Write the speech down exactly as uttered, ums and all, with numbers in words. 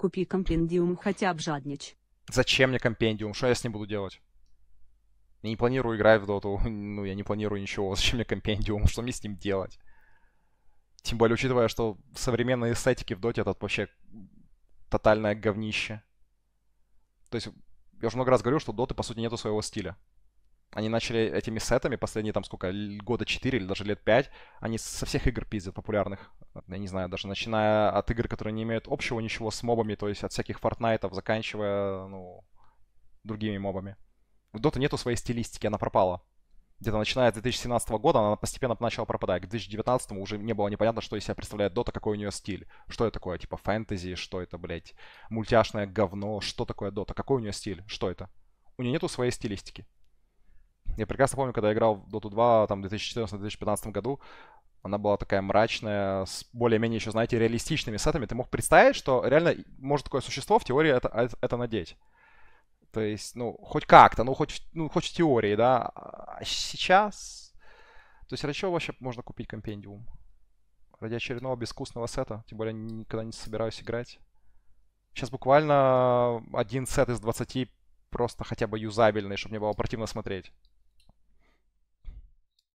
Купи компендиум, хотя бы жадничь. Зачем мне компендиум? Что я с ним буду делать? Я не планирую играть в доту. Ну, я не планирую ничего. Зачем мне компендиум? Что мне с ним делать? Тем более, учитывая, что современные эстетики в доте — это вообще тотальное говнище. То есть, я уже много раз говорил, что у доты, по сути, нету своего стиля. Они начали этими сетами последние, там, сколько, года четыре или даже лет пять. Они со всех игр пиздят популярных. Я не знаю, даже начиная от игр, которые не имеют общего ничего с мобами, то есть от всяких фортнайтов, заканчивая, ну, другими мобами. У Dota нету своей стилистики, она пропала. Где-то начиная с две тысячи семнадцатого года она постепенно начала пропадать. К две тысячи девятнадцатому уже не было непонятно, что из себя представляет Dota, какой у нее стиль. Что это такое, типа фэнтези, что это, блядь, мультяшное говно, что такое Dota, какой у нее стиль, что это. У нее нету своей стилистики. Я прекрасно помню, когда я играл в Dota два, там, в две тысячи четырнадцатом — две тысячи пятнадцатом году, она была такая мрачная, с более-менее еще, знаете, реалистичными сетами. Ты мог представить, что реально может такое существо в теории это, это надеть. То есть, ну, хоть как-то, ну хоть, ну, хоть в теории, да. А сейчас... То есть, ради чего вообще можно купить компендиум? Ради очередного безвкусного сета, тем более никогда не собираюсь играть. Сейчас буквально один сет из двадцати просто хотя бы юзабельный, чтобы мне было противно смотреть.